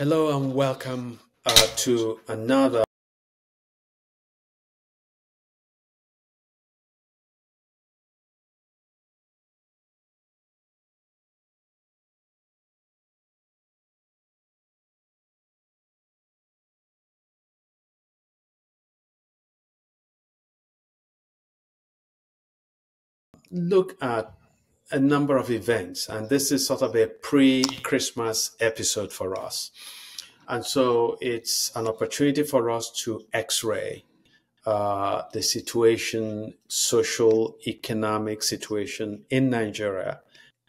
Hello and welcome to another look at a number of events, and this is sort of a pre-Christmas episode for us. And so it's an opportunity for us to x-ray the situation, social, economic situation in Nigeria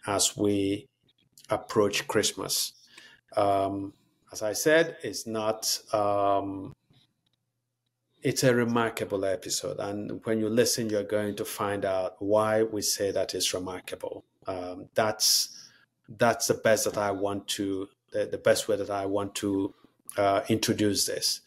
as we approach Christmas. As I said, it's not, it's a remarkable episode. And when you listen, you're going to find out why we say that it's remarkable. That's the best that I want to, the best way that I want to introduce this.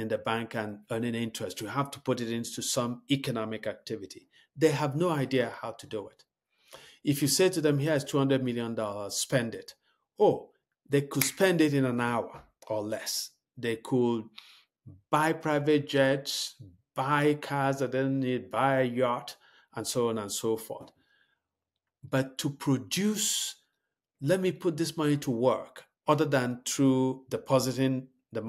in the bank and earning interest. You have to put it into some economic activity. They have no idea how to do it. If you say to them, here's $200 million, spend it. Oh, they could spend it in an hour or less. They could buy private jets, buy cars that they don't need, buy a yacht, and so on and so forth. But to produce, let me put this money to work, other than through depositing